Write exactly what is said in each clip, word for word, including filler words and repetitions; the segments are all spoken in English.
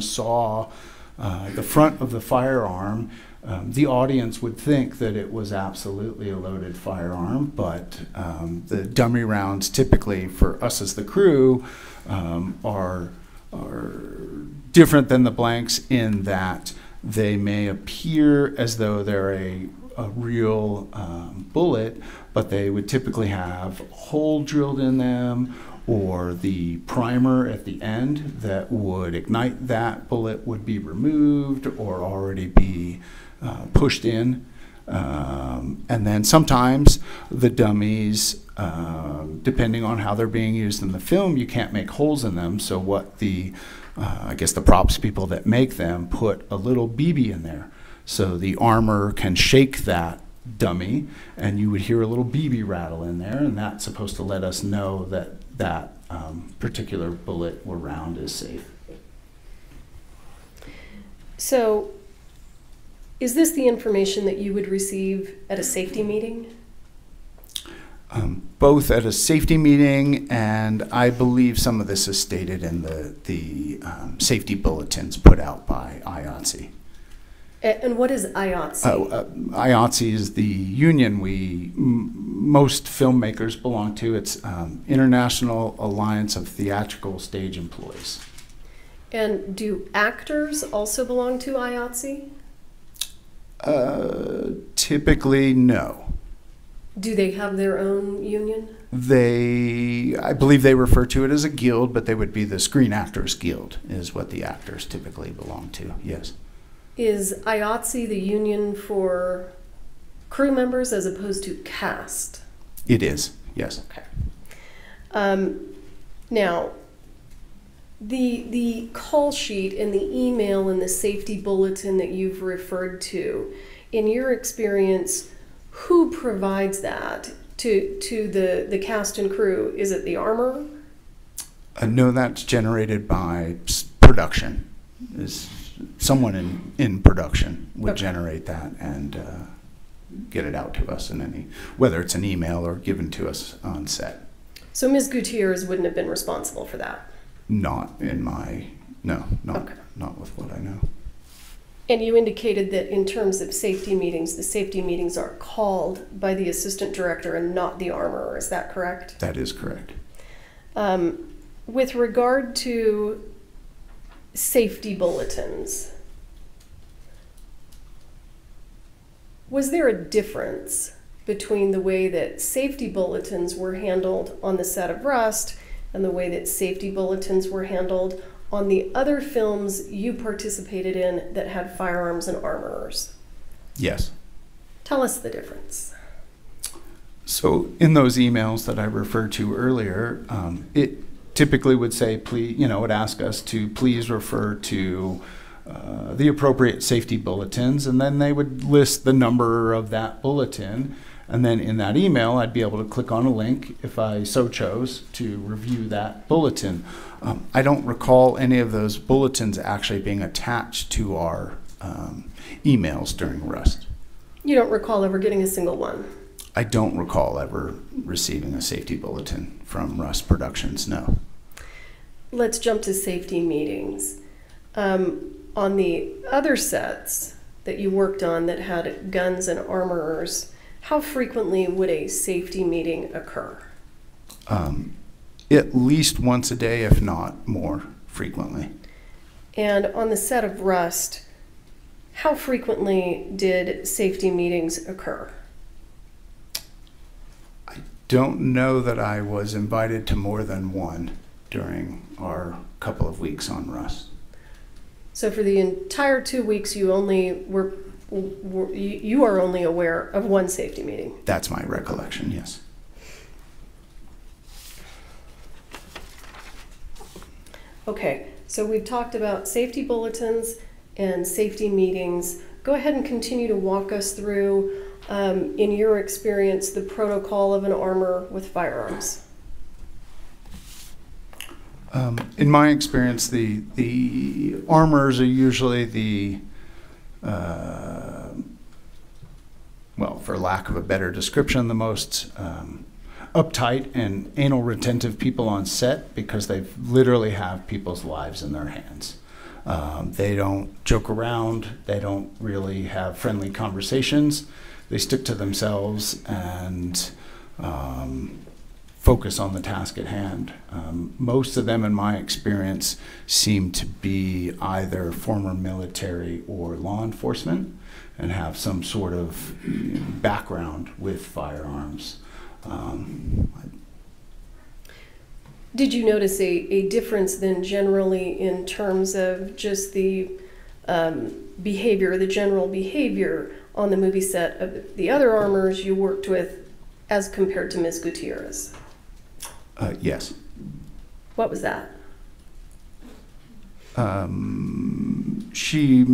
saw uh, the front of the firearm, um, the audience would think that it was absolutely a loaded firearm, but um, the dummy rounds typically for us as the crew um, are, are different than the blanks in that they may appear as though they're a, a real um, bullet, but they would typically have a hole drilled in them, or the primer at the end that would ignite that bullet would be removed or already be uh, pushed in. Um, and then sometimes the dummies, uh, depending on how they're being used in the film, you can't make holes in them. So what the, uh, I guess the props people that make them put a little B B in there. So the armor can shake that dummy and you would hear a little B B rattle in there, and that's supposed to let us know that that um, particular bullet or round is safe. So is this the information that you would receive at a safety meeting? Um, both at a safety meeting, and I believe some of this is stated in the, the um, safety bulletins put out by I A T S E. And what is I A T S E? Uh, uh, I A T S E is the union we m most filmmakers belong to. It's um, International Alliance of Theatrical Stage Employees. And do actors also belong to I A T S E? Uh, typically, no. Do they have their own union? They, I believe they refer to it as a guild, but they would be the Screen Actors Guild is what the actors typically belong to, yes. Is I A T S E the union for crew members as opposed to cast? It is, yes. Okay. Um, now, the, the call sheet and the email and the safety bulletin that you've referred to, in your experience, who provides that to, to the, the cast and crew? Is it the armor? Uh, no, that's generated by production. Is Someone in, in production would okay. generate that and uh, get it out to us in any, whether it's an email or given to us on set. So Miz Gutierrez wouldn't have been responsible for that? Not in my, no, not, okay. not with what I know. And you indicated that in terms of safety meetings, the safety meetings are called by the assistant director and not the armorer, is that correct? That is correct. Um, with regard to safety bulletins, was there a difference between the way that safety bulletins were handled on the set of Rust and the way that safety bulletins were handled on the other films you participated in that had firearms and armorers? Yes. Tell us the difference. So in those emails that I referred to earlier, um, it typically would say, please, you know, would ask us to please refer to uh, the appropriate safety bulletins, and then they would list the number of that bulletin, and then in that email I'd be able to click on a link if I so chose to review that bulletin. Um, I don't recall any of those bulletins actually being attached to our um, emails during Rust. You don't recall ever getting a single one? I don't recall ever receiving a safety bulletin from Rust Productions, no. Let's jump to safety meetings. Um, on the other sets that you worked on that had guns and armorers, how frequently would a safety meeting occur? Um, at least once a day, if not more frequently. And on the set of Rust, how frequently did safety meetings occur? I don't know that I was invited to more than one during our couple of weeks on Rust. So for the entire two weeks, you only were, were you are only aware of one safety meeting? That's my recollection, yes. Okay, so we've talked about safety bulletins and safety meetings. Go ahead and continue to walk us through, um, in your experience, the protocol of an armorer with firearms. Um, in my experience, the the armorers are usually the, uh, well, for lack of a better description, the most um, uptight and anal retentive people on set, because they literally have people's lives in their hands. Um, they don't joke around. They don't really have friendly conversations. They stick to themselves and um, focus on the task at hand. Um, most of them, in my experience, seem to be either former military or law enforcement and have some sort of you know, background with firearms. Um, Did you notice a, a difference then generally in terms of just the um, behavior, the general behavior on the movie set of the other armors you worked with as compared to Miz Gutierrez? Uh, yes. What was that? Um, she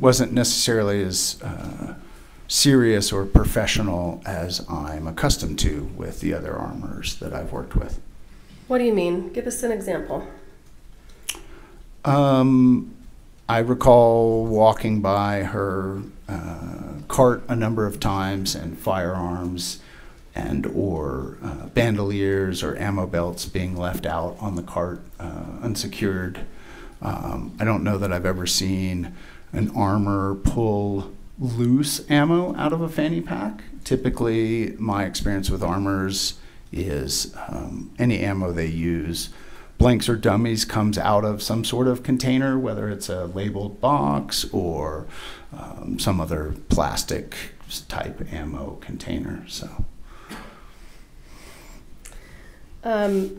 wasn't necessarily as uh, serious or professional as I'm accustomed to with the other armors that I've worked with. What do you mean? Give us an example. Um, I recall walking by her uh, cart a number of times and firearms and or uh, bandoliers or ammo belts being left out on the cart, uh, unsecured. Um, I don't know that I've ever seen an armor pull loose ammo out of a fanny pack. Typically, my experience with armors is um, any ammo they use, blanks or dummies, comes out of some sort of container, whether it's a labeled box or um, some other plastic type ammo container. So um,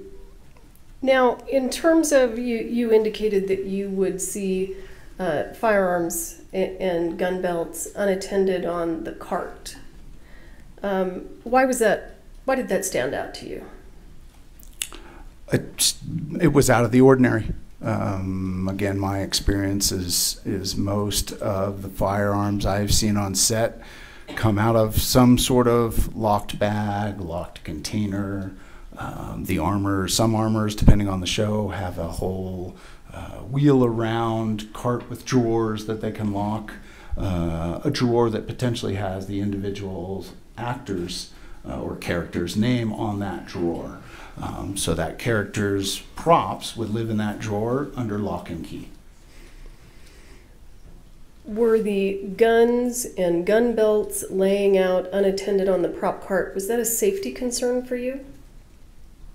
now, in terms of you, you indicated that you would see uh, firearms and gun belts unattended on the cart. Um, why was that? Why did that stand out to you? It, it was out of the ordinary. Um, again, my experience is, is most of the firearms I've seen on set come out of some sort of locked bag, locked container. Um, the armor, some armors, depending on the show, have a whole uh, wheel around cart with drawers that they can lock, uh, a drawer that potentially has the individual actors Uh, or character's name on that drawer. Um, so that character's props would live in that drawer under lock and key. Were the guns and gun belts laying out unattended on the prop cart, was that a safety concern for you?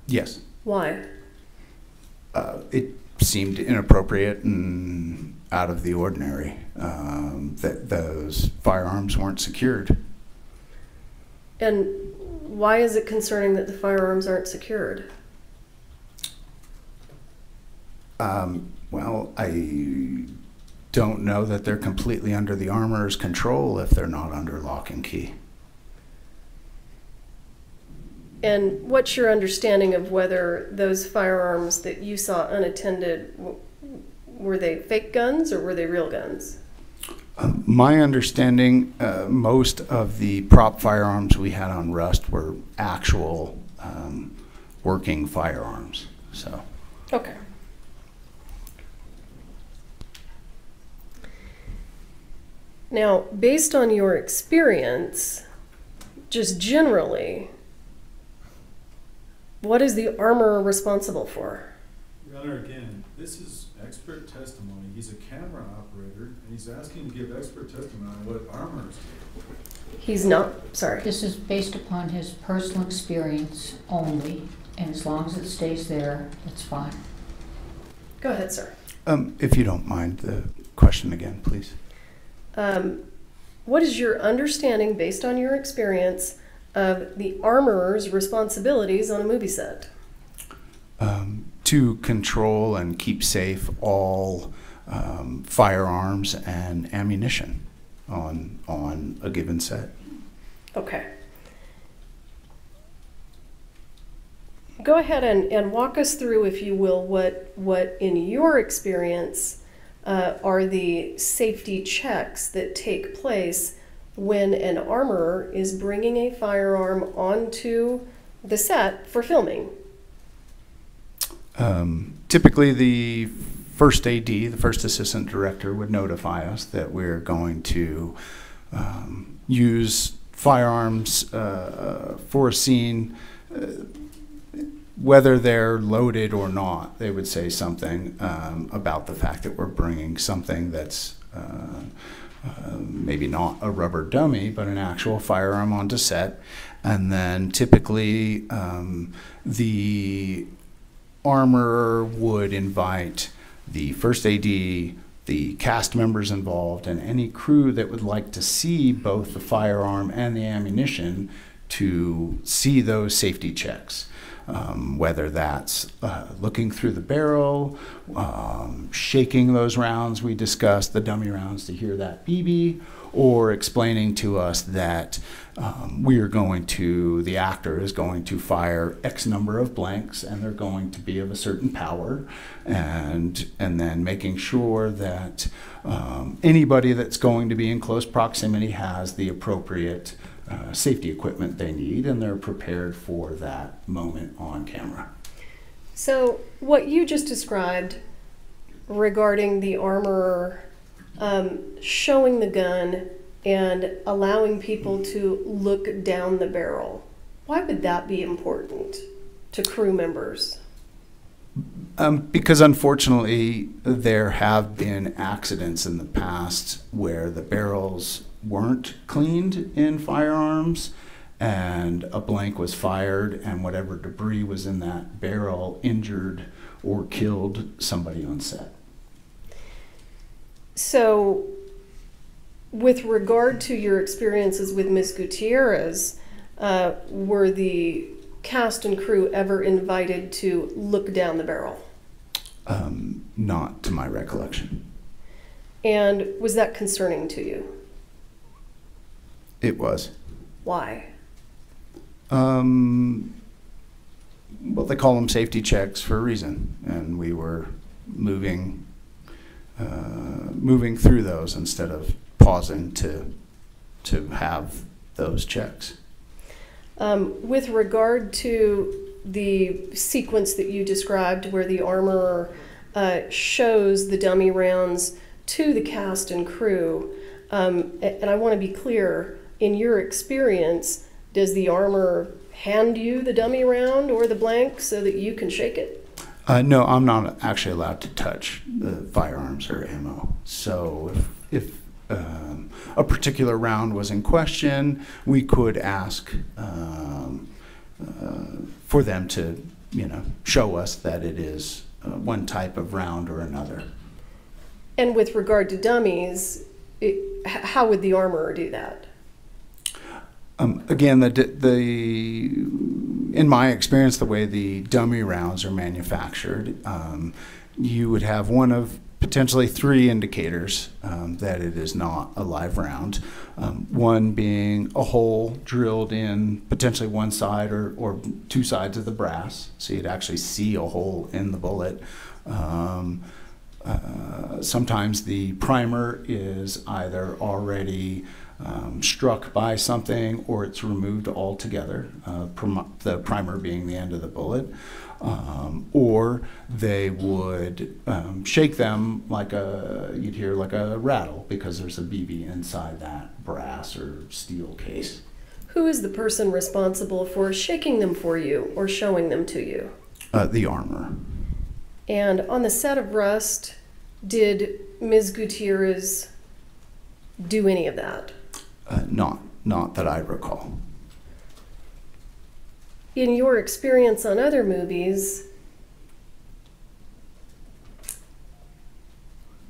Yes. Why? Uh, it seemed inappropriate and out of the ordinary um, that those firearms weren't secured. And why is it concerning that the firearms aren't secured? Um, well, I don't know that they're completely under the armorer's control if they're not under lock and key. And what's your understanding of whether those firearms that you saw unattended, were they fake guns or were they real guns? My understanding, uh, most of the prop firearms we had on Rust were actual um, working firearms. So. Okay. Now, based on your experience, just generally, what is the armorer responsible for? Your Honor, again, this is expert testimony. He's a camera operator, and he's asking to give expert testimony on what armors do. He's not, sorry. This is based upon his personal experience only, and as long as it stays there, it's fine. Go ahead, sir. Um, if you don't mind the question again, please. Um, what is your understanding, based on your experience, of the armorer's responsibilities on a movie set? Um, to control and keep safe all um, firearms and ammunition on, on a given set. Okay. Go ahead and, and walk us through, if you will, what, what in your experience uh, are the safety checks that take place when an armorer is bringing a firearm onto the set for filming. Um, typically, the first A D, the first assistant director, would notify us that we're going to um, use firearms uh, for a scene. Uh, whether they're loaded or not, they would say something um, about the fact that we're bringing something that's uh, uh, maybe not a rubber dummy, but an actual firearm onto set. And then typically um, the armorer would invite the first A D, the cast members involved, and any crew that would like to see both the firearm and the ammunition to see those safety checks. Um, whether that's uh, looking through the barrel, um, shaking those rounds we discussed, the dummy rounds, to hear that B B, or explaining to us that um, we are going to, the actor is going to fire X number of blanks and they're going to be of a certain power, and, and then making sure that um, anybody that's going to be in close proximity has the appropriate Uh, safety equipment they need, and they're prepared for that moment on camera. So what you just described regarding the armorer um, showing the gun and allowing people to look down the barrel, why would that be important to crew members? Um, because unfortunately there have been accidents in the past where the barrels weren't cleaned in firearms and a blank was fired and whatever debris was in that barrel injured or killed somebody on set. So with regard to your experiences with Miz Gutierrez, uh, were the cast and crew ever invited to look down the barrel? Um, not to my recollection. And was that concerning to you? It was. Why? Um, well, they call them safety checks for a reason, and we were moving, uh, moving through those instead of pausing to, to have those checks. Um, with regard to the sequence that you described, where the armorer uh, shows the dummy rounds to the cast and crew, um, and I want to be clear. In your experience, does the armorer hand you the dummy round or the blank so that you can shake it? Uh, no, I'm not actually allowed to touch the firearms or ammo. So if, if um, a particular round was in question, we could ask um, uh, for them to, you know, show us that it is uh, one type of round or another. And with regard to dummies, it, how would the armorer do that? Um, again, the, the, in my experience, the way the dummy rounds are manufactured, um, you would have one of potentially three indicators um, that it is not a live round. Um, one being a hole drilled in potentially one side or, or two sides of the brass, so you'd actually see a hole in the bullet. Um, uh, sometimes the primer is either already Um, struck by something, or it's removed altogether, uh, prim the primer being the end of the bullet, um, or they would um, shake them like a, you'd hear like a rattle because there's a B B inside that brass or steel case. Who is the person responsible for shaking them for you or showing them to you? Uh, the armorer. And on the set of Rust, did Miz Gutierrez do any of that? Uh, not, not that I recall. In your experience on other movies,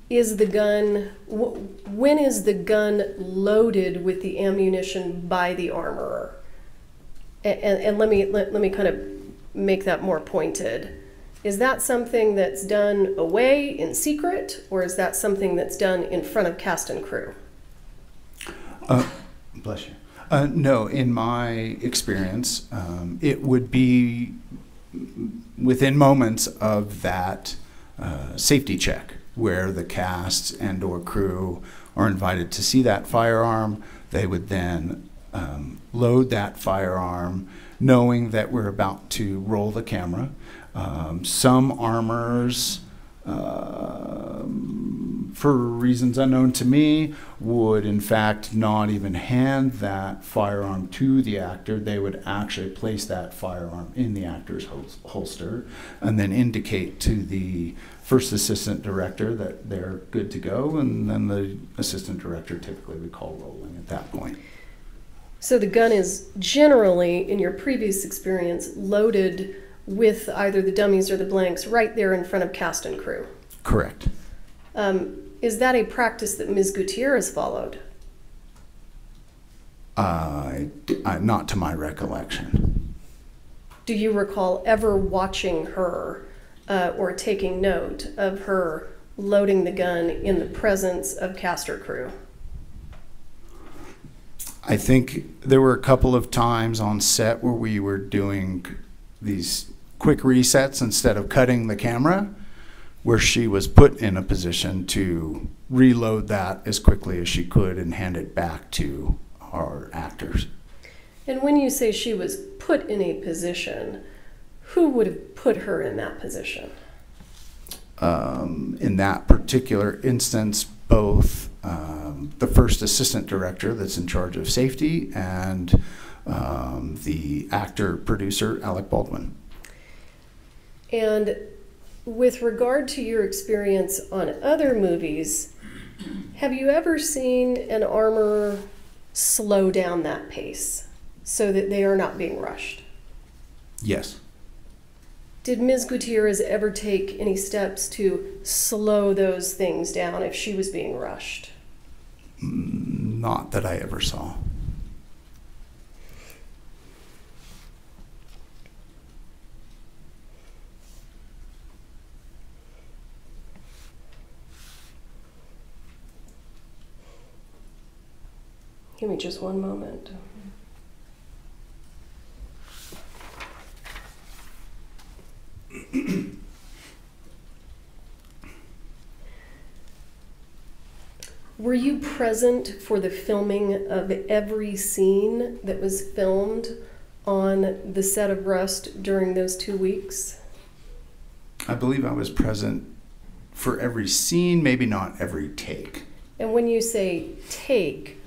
is the gun, wh when is the gun loaded with the ammunition by the armorer? And, and, and let me, let, let me kind of make that more pointed. Is that something that's done away in secret, or is that something that's done in front of cast and crew? Uh, bless you. Uh, no, in my experience, um, it would be within moments of that uh, safety check where the cast and or crew are invited to see that firearm. They would then um, load that firearm knowing that we're about to roll the camera. Um, some armors, uh, for reasons unknown to me, would in fact not even hand that firearm to the actor. They would actually place that firearm in the actor's hol holster and then indicate to the first assistant director that they're good to go, and then the assistant director typically would call rolling at that point. So the gun is generally, in your previous experience, loaded with either the dummies or the blanks right there in front of cast and crew. Correct. Um, is that a practice that Miz Gutierrez followed? Uh, uh, not to my recollection. Do you recall ever watching her uh, or taking note of her loading the gun in the presence of cast or crew? I think there were a couple of times on set where we were doing these quick resets instead of cutting the camera, where she was put in a position to reload that as quickly as she could and hand it back to our actors. And when you say she was put in a position, who would have put her in that position? Um, in that particular instance, both um, the first assistant director that's in charge of safety and um, the actor producer, Alec Baldwin. And with regard to your experience on other movies, have you ever seen an armorer slow down that pace so that they are not being rushed? Yes. Did Miz Gutierrez ever take any steps to slow those things down if she was being rushed? Not that I ever saw. Give me just one moment. Were you present for the filming of every scene that was filmed on the set of Rust during those two weeks? I believe I was present for every scene, maybe not every take. And when you say take,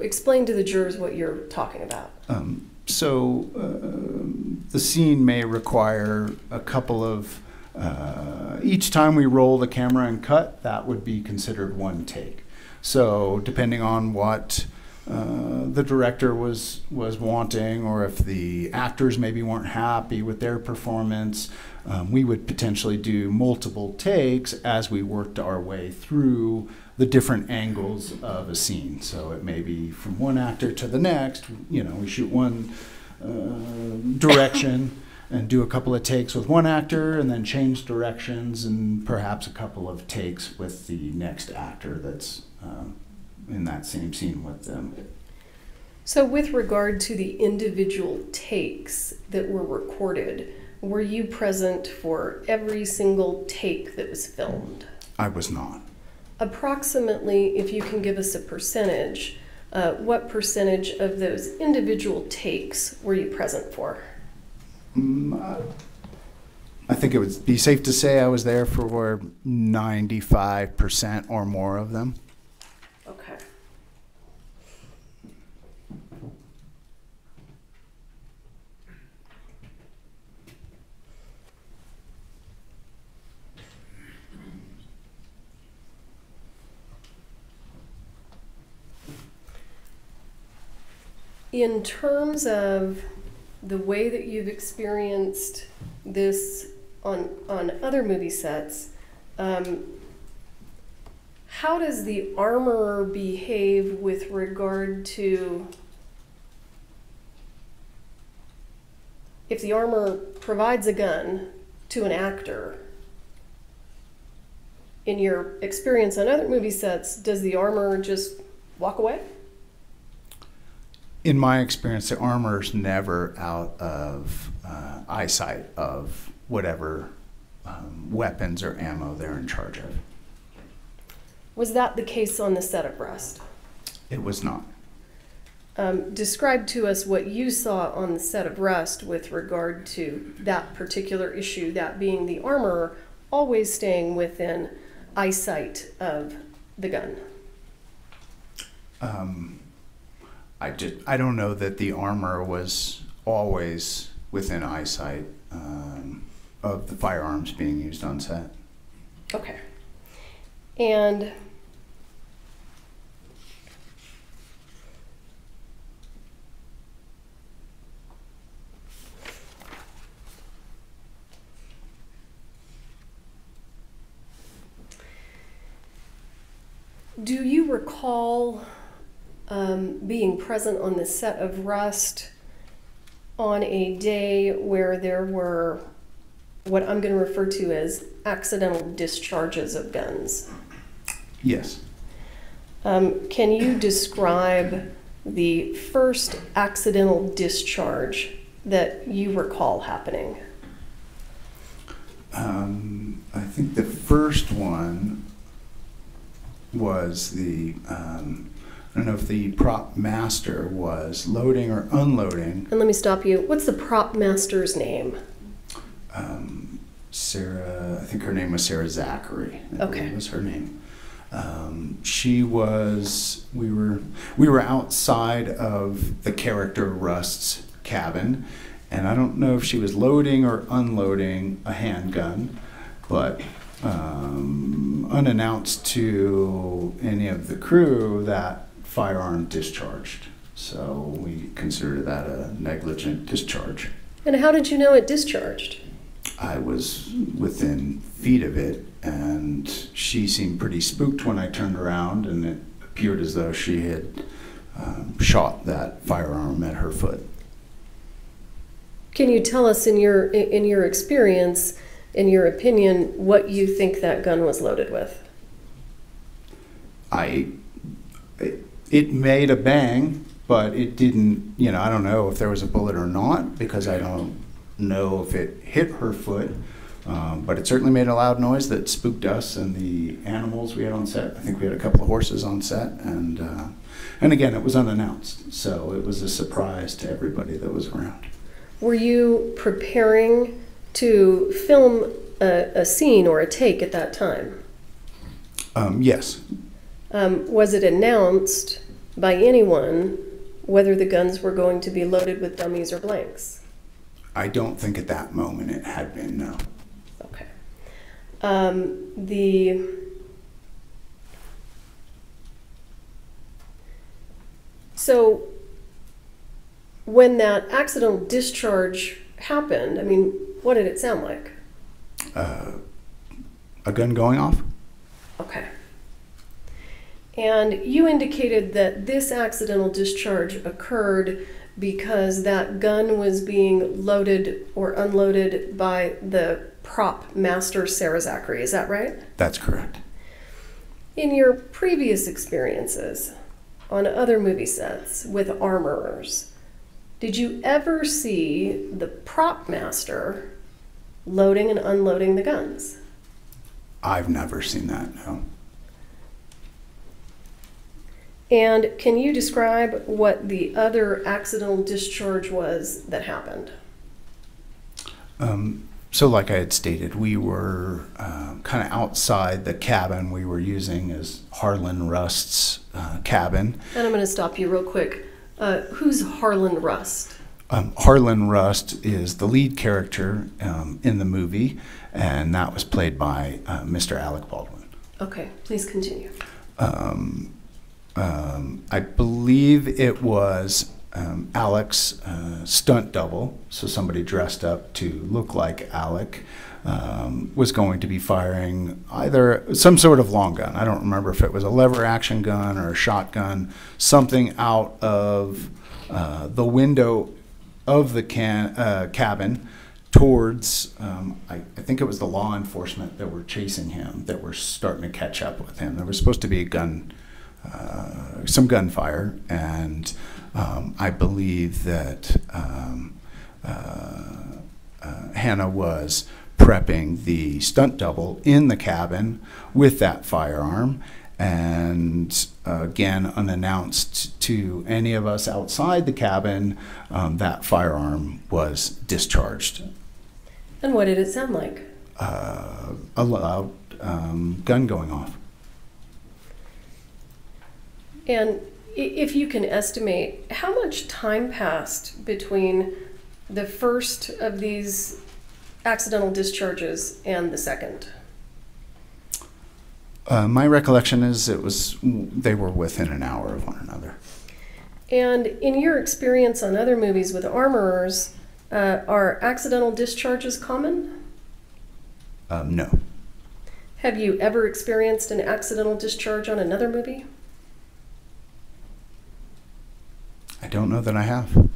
explain to the jurors what you're talking about. Um, so uh, the scene may require a couple of, uh, each time we roll the camera and cut, that would be considered one take. So depending on what uh, the director was, was wanting, or if the actors maybe weren't happy with their performance, um, we would potentially do multiple takes as we worked our way through the different angles of a scene. So it may be from one actor to the next. You know, we shoot one uh, direction and do a couple of takes with one actor and then change directions and perhaps a couple of takes with the next actor that's uh, in that same scene with them. So with regard to the individual takes that were recorded, were you present for every single take that was filmed? I was not. Approximately, if you can give us a percentage, uh, what percentage of those individual takes were you present for? Mm, uh, I think it would be safe to say I was there for ninety-five percent or more of them. Okay. In terms of the way that you've experienced this on, on other movie sets, um, how does the armorer behave with regard to, if the armorer provides a gun to an actor, in your experience on other movie sets, does the armorer just walk away? In my experience, the armorer's never out of uh, eyesight of whatever um, weapons or ammo they're in charge of. Was that the case on the set of Rust? It was not. Um, describe to us what you saw on the set of Rust with regard to that particular issue, that being the armorer always staying within eyesight of the gun? Um, I just, I don't know that the armor was always within eyesight um, of the firearms being used on set. Okay. And do you recall um, being present on the set of Rust on a day where there were what I'm going to refer to as accidental discharges of guns? Yes. Um, can you describe the first accidental discharge that you recall happening? Um, I think the first one was the, um, I don't know if the prop master was loading or unloading. And let me stop you. What's the prop master's name? Um, Sarah, I think her name was Sarah Zachary. I okay. That was her name. Um, she was, we were, we were outside of the character Rust's cabin, and I don't know if she was loading or unloading a handgun, but Um, unannounced to any of the crew, that firearm discharged. So we consider that a negligent discharge. And how did you know it discharged? I was within feet of it, and she seemed pretty spooked when I turned around, and it appeared as though she had um, shot that firearm at her foot. Can you tell us in your, in your experience, in your opinion, what you think that gun was loaded with? I, it, it made a bang, but it didn't, you know, I don't know if there was a bullet or not, because I don't know if it hit her foot, um, but it certainly made a loud noise that spooked us and the animals we had on set. I think we had a couple of horses on set, and, uh, and again, it was unannounced, so it was a surprise to everybody that was around. Were you preparing to film a, a scene or a take at that time? Um, yes. Um, was it announced by anyone whether the guns were going to be loaded with dummies or blanks? I don't think at that moment it had been, no. Okay. Um, the so when that accidental discharge happened, I mean, what did it sound like? Uh, a gun going off. Okay. And you indicated that this accidental discharge occurred because that gun was being loaded or unloaded by the prop master, Sarah Zachary. Is that right? That's correct. In your previous experiences on other movie sets with armorers, did you ever see the prop master loading and unloading the guns? I've never seen that, no. And can you describe what the other accidental discharge was that happened? Um, so like I had stated, we were uh, kind of outside the cabin we were using as Harlan Rust's uh, cabin. And I'm going to stop you real quick. Uh, who's Harlan Rust? Um, Harlan Rust is the lead character um, in the movie, and that was played by uh, Mister Alec Baldwin. Okay, please continue. Um, um, I believe it was um, Alec's uh, stunt double, so somebody dressed up to look like Alec, um, was going to be firing either some sort of long gun. I don't remember if it was a lever action gun or a shotgun, something out of uh, the window of the can, uh, cabin towards, um, I, I think it was the law enforcement that were chasing him, that were starting to catch up with him. There was supposed to be a gun, uh, some gunfire, and um, I believe that um, uh, uh, Hannah was prepping the stunt double in the cabin with that firearm, and uh, again, unannounced to any of us outside the cabin, um, that firearm was discharged. And what did it sound like? Uh, a loud, um, gun going off. And if you can estimate, how much time passed between the first of these accidental discharges and the second? Uh, my recollection is it was, they were within an hour of one another. And in your experience on other movies with armorers, uh, are accidental discharges common? Um, no. Have you ever experienced an accidental discharge on another movie? I don't know that I have.